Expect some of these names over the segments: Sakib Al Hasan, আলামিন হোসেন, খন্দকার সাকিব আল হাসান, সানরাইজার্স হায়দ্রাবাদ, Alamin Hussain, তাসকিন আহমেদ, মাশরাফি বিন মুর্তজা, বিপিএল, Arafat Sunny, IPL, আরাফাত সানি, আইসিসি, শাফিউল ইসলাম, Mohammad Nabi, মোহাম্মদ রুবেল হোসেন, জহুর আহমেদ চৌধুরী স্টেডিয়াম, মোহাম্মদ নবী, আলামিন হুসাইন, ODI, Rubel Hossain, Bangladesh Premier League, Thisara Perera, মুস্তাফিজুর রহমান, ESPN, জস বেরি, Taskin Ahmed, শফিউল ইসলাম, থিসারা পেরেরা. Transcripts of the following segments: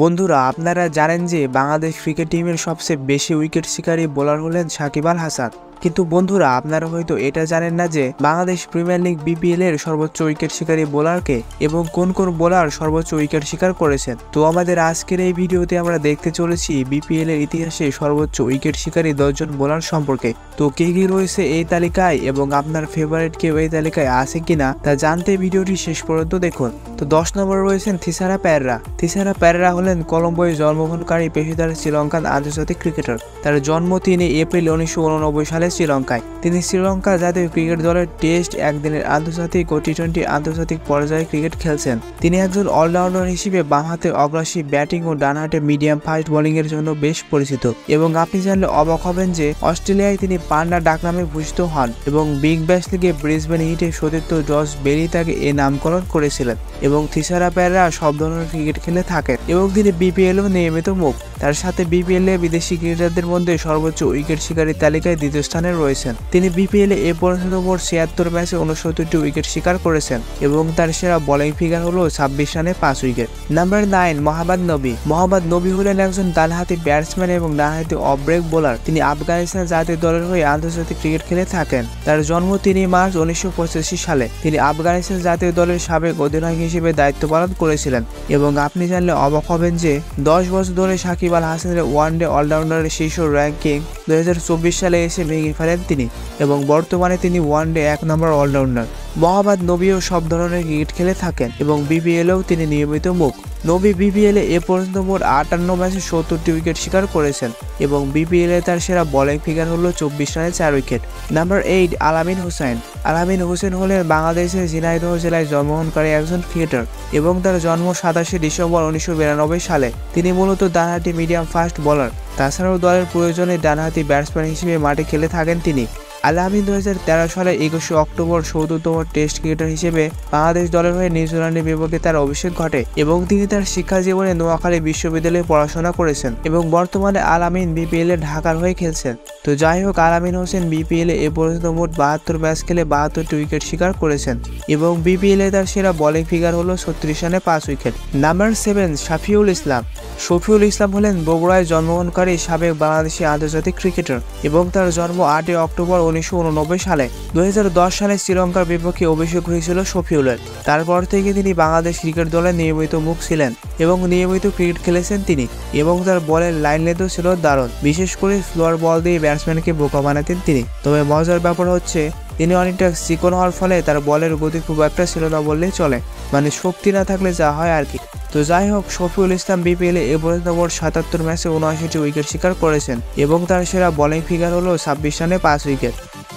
বন্ধুরা আপনারা জানেন যে বাংলাদেশ ক্রিকেট টিমের সবচেয়ে বেশি উইকেট শিকারী বোলার হলেন সাকিব আল হাসান। কিন্তু বন্ধুরা আপনারা হয়তো এটা জানেন না যে বাংলাদেশ প্রিমিয়ার লিগ বিপিএল এর সর্বোচ্চ উইকেট শিকারী বোলারকে এবং কোন কোন বোলার সর্বোচ্চ উইকেট শিকার করেছেন। তো আমাদের আজকের এই ভিডিওতে আমরা দেখতে চলেছি বিপিএল এর ইতিহাসে সর্বোচ্চ উইকেট শিকারী 10 জন বোলার সম্পর্কে। তো কে কে রয়েছে এই তালিকায় এবং আপনার ফেভারিট কেউ এই তালিকায় আছে কিনা তা জানতে ভিডিওটি শেষ পর্যন্ত দেখুন। তো 10 নম্বরে রয়েছেন থিসারা পেরেরা। থিসারা পেরেরা হলেন কলম্বোয় জন্মগ্রহণকারী পেশাদার শ্রীলঙ্কান আন্তর্জাতিক ক্রিকেটার। তার জন্ম 3 এপ্রিল 1989 সালে শ্রীলঙ্কায়। তিনি শ্রীলঙ্কা জাতীয় ক্রিকেট দলের টেস্ট, একদিনের আন্তর্জাতিক ও টি-20 আন্তর্জাতিক পর্যায়ে ক্রিকেট খেলছেন। তিনি একজন অলরাউন্ডার হিসেবে বামহাতে অগ্রসী ব্যাটিং ও ডানহাতে মিডিয়াম ফাস্ট বোলিং এর জন্য বেশ পরিচিত। এবং আপনি জানলে অবাক হবেন যে অস্ট্রেলিয়ায় তিনি পান্ডা ডাকনামে ভূষিত হন এবং বিগ ব্যাশ লিগে ব্রিসবেন হিটে সতীর্থ জস বেরি তাকে এ নামকরণ করেছিলেন। এবং থিসারা পেরেরা সব ধরনের ক্রিকেট খেলে থাকেন এবং তিনি বিপিএলও নিয়মিত মুখ। তার সাথে বিপিএল এ বিদেশি ক্রিকেটারদের মধ্যে সর্বোচ্চ উইকেট শিকারী তালিকায় দ্বিতীয় স্থানে রয়েছেন। তিনি বিপিএল এ পর্যন্ত মোট 76 ম্যাচে 69টি উইকেট শিকার করেছেন এবং তার সেরা বোলিং ফিগার হলো 26 রানে 5 উইকেট। নাম্বার 9 মোহাম্মদ নবী। মোহাম্মদ নবী হলেন একজন ডানহাতি ব্যাটসম্যান এবং ডানহাতি অফ ব্রেক বোলার। তিনি আফগানিস্তান জাতীয় দলের হয়ে আন্তর্জাতিক ক্রিকেট খেলে থাকেন। তার জন্ম 3 মার্চ 1985 সালে। তিনি আফগানিস্তান জাতীয় দলের সাবেক অধিনায়ক হিসেবে দায়িত্ব পালন করেছিলেন। এবং আপনি জানলে অবাক হবেন যে 10 বছর ধরে সাকিব আল হাসানের ওয়ানডে অলরাউন্ডারের শীর্ষ র্যাঙ্কিং 2024 সালে এসে ভেঙে ফেলেন তিনি। এবং বর্তমানে তিনি ওয়ানডে 1 নম্বর অলরাউন্ডার। মোহাম্মদ নবীও সব ধরনের ক্রিকেট খেলে থাকেন এবং বিপিএলেও তিনি নিয়মিত মুখ। নবী বিপিএল এ পর্যন্ত মোট 58 ম্যাচে 70টি উইকেট শিকার করেছেন এবং বিপিএল এ তার সেরা বোলিং ফিগার হলো 24 রানে 4 উইকেট। নাম্বার 8 আলামিন হুসাইন। আলামিন হোসেন হলেন বাংলাদেশের ঝিনাইদহ জেলায় জন্মগ্রহণকারী একজন ক্রিকেটার এবং তার জন্ম 27 ডিসেম্বর 1992 সালে। তিনি মূলত ডানহাতি মিডিয়াম ফাস্ট বোলার। তাছাড়াও দলের প্রয়োজনে ডানহাতি ব্যাটসম্যান হিসেবে মাঠে খেলে থাকেন তিনি। আলামিন 2013 সালে 21 অক্টোবর 74তম টেস্ট ক্রিকেটার হিসেবে বাংলাদেশ দলের হয়ে নিউজিল্যান্ডের বিপক্ষে তার অভিষেক ঘটে এবং তিনি তার শিক্ষা জীবনে নোয়াখালী বিশ্ববিদ্যালয়ে পড়াশোনা করেছেন। এবং বর্তমানে আলামিন বিপিএল এ ঢাকার হয়ে খেলছেন। তো যাই হোক আলামিন হোসেন বিপিএল এ পর্যন্ত মোট 72 ম্যাচ খেলে 72টি উইকেট শিকার করেছেন এবং বিপিএল এ তার সেরা বোলিং ফিগার হলো 36 রানে 5 উইকেট। নাম্বার 7 শাফিউল ইসলাম। শফিউল ইসলাম হলেন বগুড়ায় জন্মগ্রহণকারী সাবেক বাংলাদেশি আন্তর্জাতিক ক্রিকেটার এবং তার জন্ম 8 অক্টোবর 1989 সালে। 2010 সালে শ্রীলঙ্কার বিপক্ষে অভিষেক হয়েছিল শফিউলের। তারপর থেকে তিনি বাংলাদেশ ক্রিকেট দলের নিয়মিত মুখ ছিলেন এবং নিয়মিত ক্রিকেট খেলেছেন তিনি। এবং তার বলের লাইন লেন্থও ছিল দারুণ, বিশেষ করে স্লোয়ার বল দিয়ে ব্যাটসম্যানকে বোকা বানাতেন তিনি। তবে মজার ব্যাপার হচ্ছে তিনি অনেকটা চিকন হওয়ার ফলে তার বলের গতি খুব একটা ছিল না বললেই চলে, মানে শক্তি না থাকলে যা হয় আর কি। তো যাই হোক শফিউল ইসলাম বিপিএল এ পর্যন্ত মোট 77 ম্যাচে 79টি উইকেট শিকার করেছেন এবং তার সেরা বোলিং ফিগার হলো 26 রানে 5 উইকেট।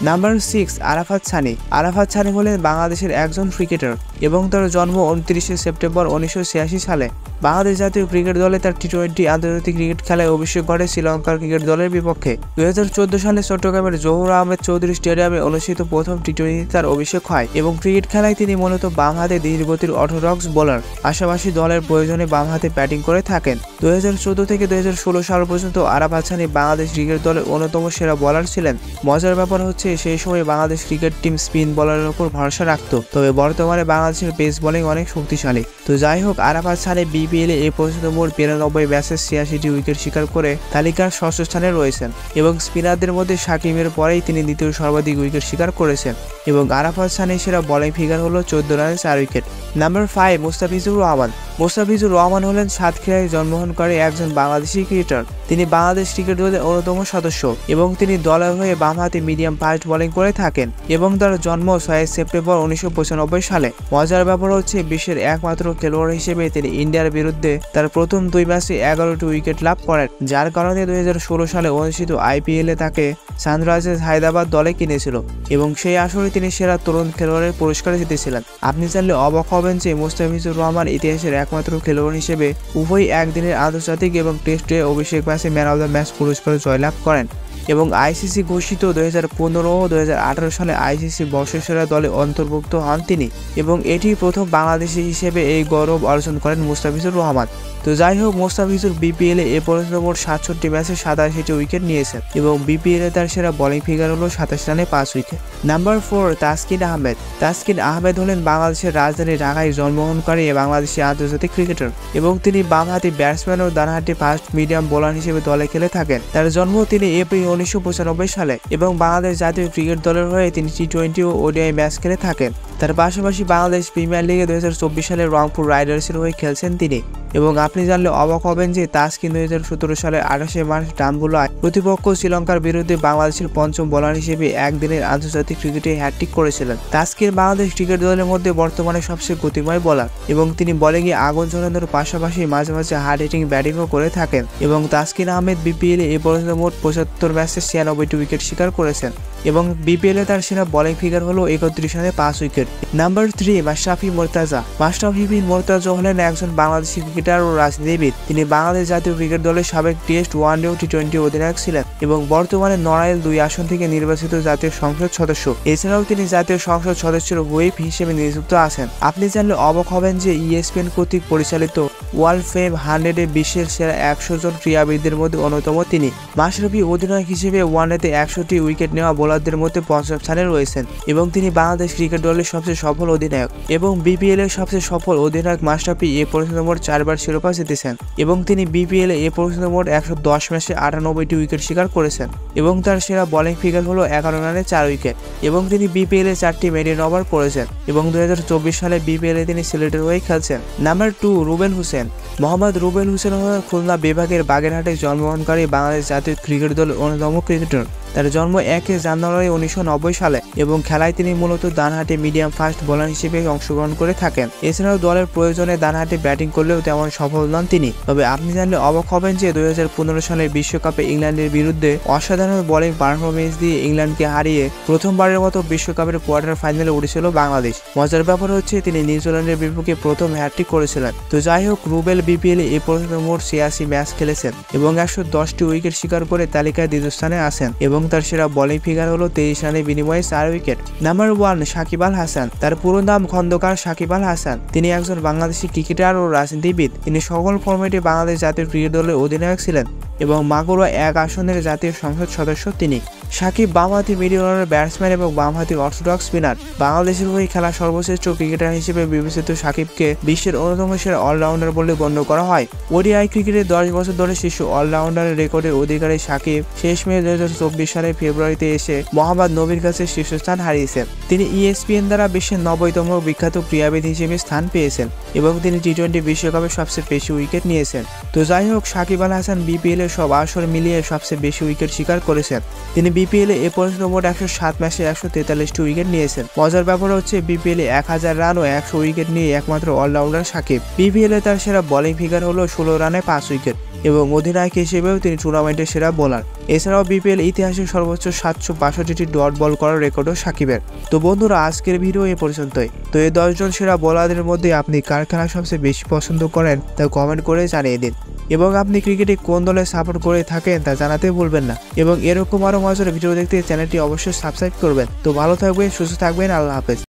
নাম্বার 6 আরাফাত সানি। আরাফাত সানি হলেন বাংলাদেশের একজন ক্রিকেটার এবং তার জন্ম 29 সেপ্টেম্বর 1986 সালে। বাংলাদেশ জাতীয় ক্রিকেট দলে তার টি-20 আন্তর্জাতিক ক্রিকেট খেলায় অভিষেক ঘটে শ্রীলঙ্কার ক্রিকেট দলের বিপক্ষে। 2014 সালে চট্টগ্রামের জহুর আহমেদ চৌধুরী স্টেডিয়ামে অনুষ্ঠিত প্রথম টি-20 তার অভিষেক হয় এবং ক্রিকেট খেলায় তিনি মূলত বামহাতে ধীরগতির অর্থোডক্স বোলার, পাশাপাশি দলের প্রয়োজনে বামহাতে ব্যাটিং করে থাকেন। 2014 থেকে 2016 সাল পর্যন্ত আরাফাত সানি বাংলাদেশ ক্রিকেট দলের অন্যতম সেরা বোলার ছিলেন। মজার ব্যাপার হচ্ছে সেই সময় বাংলাদেশ ক্রিকেট টিম স্পিন বোলারের উপর ভরসা রাখত, তবে বর্তমানে বাংলাদেশের পেস বোলিং অনেক শক্তিশালী। তো যাই হোক আরাফাত সানি বিপিএল এ পর্যন্ত মোট 93 ম্যাচে 86টি উইকেট শিকার করে তালিকার 6ষ্ঠ স্থানে রয়েছেন এবং স্পিনারদের মধ্যে সাকিবের পরেই তিনি দ্বিতীয় সর্বাধিক উইকেট শিকার করেছেন। এবং আরাফাত সানির সেরা বোলিং ফিগার হলো 14 রানে 4 উইকেট। নাম্বার 5 মুস্তাফিজুর রহমান। মুস্তাফিজুর রহমান হলেন সাতক্ষীরায় জন্মগ্রহণকারী একজন বাংলাদেশি ক্রিকেটার। তিনি বাংলাদেশ ক্রিকেট দলের অন্যতম সদস্য এবং তিনি দলের হয়ে বামহাতে মিডিয়াম ফাস্ট বোলিং করে থাকেন এবং তার জন্ম 6 সেপ্টেম্বর 1995 সালে। মজার ব্যাপার হচ্ছে বিশ্বের একমাত্র খেলোয়াড় হিসেবে তিনি ইন্ডিয়ার বিরুদ্ধে তার প্রথম 2 ম্যাচে 11টি উইকেট লাভ করেন, যার কারণে 2016 সালে অনুষ্ঠিত IPL এ তাকে সানরাইজার্স হায়দ্রাবাদ দলে কিনেছিল এবং সেই আসরে তিনি সেরা তরুণ খেলোয়াড়ের পুরস্কার জিতেছিলেন। আপনি জানলে অবাক হবেন যে মুস্তাফিজুর রহমান ইতিহাসের একমাত্র খেলোয়াড় হিসেবে উভয় একদিনের আন্তর্জাতিক এবং টেস্টে অভিষেক ম্যাচে ম্যান অব দ্য ম্যাচ পুরস্কার জয়লাভ করেন। এবং আইসিসি ঘোষিত 2015 ও 2018 সালে আইসিসি বর্ষসেরা দলে অন্তর্ভুক্ত হন তিনি এবং এটি প্রথম বাংলাদেশী হিসেবে এই গৌরব অর্জন করেন মুস্তাফিজুর রহমান। তো যাই হোক, মুস্তাফিজুর বিপিএল এ পর্যন্ত মোট 67 ম্যাচে 87টি উইকেট নিয়েছেন এবং বিপিএল এ তার সেরা বোলিং ফিগার হলো 27 রানে 5 উইকেট। নাম্বার 4, তাসকিন আহমেদ। তাসকিন আহমেদ হলেন বাংলাদেশের রাজধানী ঢাকায় জন্মগ্রহণকারী বাংলাদেশী আন্তর্জাতিক ক্রিকেটার এবং তিনি বামহাতি ব্যাটসম্যান ও ডানহাতি ফাস্ট মিডিয়াম বোলার হিসেবে দলে খেলে থাকেন। তার জন্ম তিনি এপ্রিল 1995 সালে এবং বাংলাদেশ জাতীয় ক্রিকেট দলের হয়ে তিনি টি-20 ও ওডিআই ম্যাচ খেলে থাকেন। তার পাশাপাশি বাংলাদেশ প্রিমিয়ার লিগে 2024 সালে রংপুর রাইডার্সের হয়ে খেলছেন তিনি এবং আপনি জানলে অবাক হবেন যে তাসকিন 2017 সালের 28 মার্চ ডাম্বুলায় প্রতিপক্ষ শ্রীলঙ্কার বিরুদ্ধে বাংলাদেশের পঞ্চম বোলার হিসেবে একদিনের আন্তর্জাতিক ক্রিকেটে হ্যাটট্রিক করেছিলেন। তাসকিন বাংলাদেশ ক্রিকেট দলের মধ্যে বর্তমানে সবচেয়ে গতিময় বোলার এবং তিনি বলিংয়ে আগুন ঝরানোর পাশাপাশি মাঝে মাঝে হার্ড হিটিং ব্যাটিংও করে থাকেন এবং তাসকিন আহমেদ বিপিএল এ পর্যন্ত মোট 75 ম্যাচে 96টি উইকেট শিকার করেছেন এবং বিপিএল এ তার সেরা বোলিং ফিগার হলো 31 রানে 5 উইকেট। নাম্বার 3, মাশরাফি মুর্তজা। মাশরাফি বিন মুর্তজা হলেন একজন বাংলাদেশি ক্রিকেটার ও রাজনীতিবিদ। তিনি বাংলাদেশ জাতীয় ক্রিকেট দলের সাবেক টেস্ট, ওয়ানডে ও টি-20 অধিনায়ক ছিলেন এবং বর্তমানে নড়াইল 2 আসন থেকে নির্বাচিত জাতীয় সংসদ সদস্য। এছাড়াও তিনি জাতীয় সংসদ সদস্যের হুইপ হিসেবে নিযুক্ত আছেন। আপনি জানলে অবাক হবেন যে ESPN কর্তৃক পরিচালিত ওয়ার্ল্ড ফেম 100 এ বিশ্বের সেরা 100 জন ক্রীড়াবিদদের মধ্যে অন্যতম তিনি। মাশরাফি অধিনায়ক হিসেবে ওয়ানডেতে 100টি উইকেট নেওয়া বোলারদের মধ্যে ৫০ স্থানে রয়েছেন এবং তিনি বাংলাদেশ ক্রিকেট দলের সবচেয়ে সফল অধিনায়ক এবং বিপিএল এর সবচেয়ে সফল অধিনায়ক। মাশরাফি এ পর্যন্ত মোট 4বার শিরোপা জিতেছেন এবং তিনি বিপিএল এ পর্যন্ত মোট 110 ম্যাচে 98টি উইকেট শিকার করেছেন এবং তার সেরা বোলিং ফিগার হলো 11 রানে 4 উইকেট এবং তিনি বিপিএল এ 4টি মেরিন ওভার করেছেন এবং 2024 সালে বিপিএল এ তিনি সিলেটের হয়ে খেলছেন। নাম্বার 2, রুবেল হোসেন। মোহাম্মদ রুবেল হোসেন হলেন খুলনা বিভাগের বাগেরহাটে জন্মগ্রহণকারী বাংলাদেশ জাতীয় ক্রিকেট দলের অন্যতম ক্রিকেটার। তার জন্ম 1 জানুয়ারি 1990 সালে এবং খেলায় তিনি মূলত ডানহাতে মিডিয়াম ফাস্ট বোলার হিসেবে অংশগ্রহণ করে থাকেন। এছাড়াও দলের প্রয়োজনে ডানহাতে ব্যাটিং করলেও তেমন সফল নন তিনি। তবে আপনি জানলে অবাক হবেন যে 2015 সালের বিশ্বকাপে ইংল্যান্ডের বিরুদ্ধে অসাধারণ বোলিং পারফরমেন্স দিয়ে ইংল্যান্ডকে হারিয়ে প্রথমবারের মতো বিশ্বকাপের কোয়ার্টার ফাইনালে উঠেছিল বাংলাদেশ। মজার ব্যাপার হচ্ছে তিনি নিউজিল্যান্ডের বিপক্ষে প্রথম হ্যাটট্রিক করেছিলেন। তো যাই হোক, রুবেল বিপিএল এ পর্যন্ত মোট 86 ম্যাচ খেলেছেন এবং 110টি উইকেট শিকার করে তালিকায় দ্বিতীয় স্থানে আসেন এবং তার সেরা বোলিং ফিগার হলো 23 রানের বিনিময়ে 4 উইকেট। নাম্বার 1, সাকিব আল হাসান। তার পুরো নাম খন্দকার সাকিব আল হাসান। তিনি একজন বাংলাদেশি ক্রিকেটার ও রাজনীতিবিদ। তিনি সকল ফরম্যাটে বাংলাদেশ জাতীয় ক্রিকেট দলের অধিনায়ক ছিলেন এবং মাগুরা 1 আসনের জাতীয় সংসদ সদস্য তিনি। সাকিব বামহাতি মিডিয়াম অর্ডার ব্যাটসম্যান এবং বামহাতি অর্থোডক্স স্পিনার। বাংলাদেশের হয়ে খেলা সর্বশ্রেষ্ঠ ক্রিকেটার হিসেবে বিবেচিত সাকিবকে বিশ্বের অন্যতম সেরা অলরাউন্ডার বলে গণ্য করা হয়। ওডিআই ক্রিকেটে 10 বছর ধরে শীর্ষ অলরাউন্ডারের রেকর্ডের অধিকারী সাকিব শেষমেশ 2024 সালে ফেব্রুয়ারিতে এসে মোহাম্মদ নবীর কাছে শীর্ষস্থান হারিয়েছেন। তিনি ESPN দ্বারা বিশ্বের 90তম বিখ্যাত ক্রীড়াবিদ হিসেবে স্থান পেয়েছেন এবং তিনি টি-20 বিশ্বকাপে সবচেয়ে বেশি উইকেট নিয়েছেন। তো যাই হোক, সাকিব আল হাসান বিপিএল এর সব আসর মিলিয়ে সবচেয়ে বেশি উইকেট শিকার করেছেন। তিনি বিপিএল এ পর্যন্ত মোট 107 ম্যাচে 143টি উইকেট নিয়েছেন। মজার ব্যাপার হচ্ছে বিপিএল এ 1000 রান ও 100 উইকেট নিয়ে একমাত্র অলরাউন্ডার সাকিব। বিপিএল এ তার সেরা বোলিং ফিগার হলো 16 রানে 5 উইকেট এবং অধিনায়ক হিসেবেও তিনি টুর্নামেন্টের সেরা বোলার। এছাড়াও বিপিএল ইতিহাসের সর্বোচ্চ 762টি ডট বল করার রেকর্ডও সাকিবের। তো বন্ধুরা, আজকের ভিডিও এ পর্যন্তই। তো এই 10 জন সেরা বোলারদের মধ্যে আপনি কার খেলা সবচেয়ে বেশি পছন্দ করেন তা কমেন্ট করে জানিয়ে দিন এবং আপনি ক্রিকেটে কোন দলে সাপোর্ট করে থাকেন তা জানাতে ভুলবেন না এবং এরকম আরও মজার ভিডিও দেখতে চ্যানেলটি অবশ্যই সাবস্ক্রাইব করবেন। তো ভালো থাকবেন, সুস্থ থাকবেন, আল্লাহ হাফেজ।